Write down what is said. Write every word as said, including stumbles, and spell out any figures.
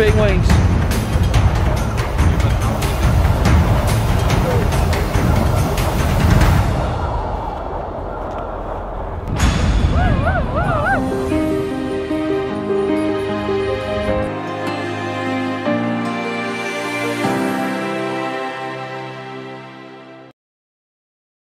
fitting wings.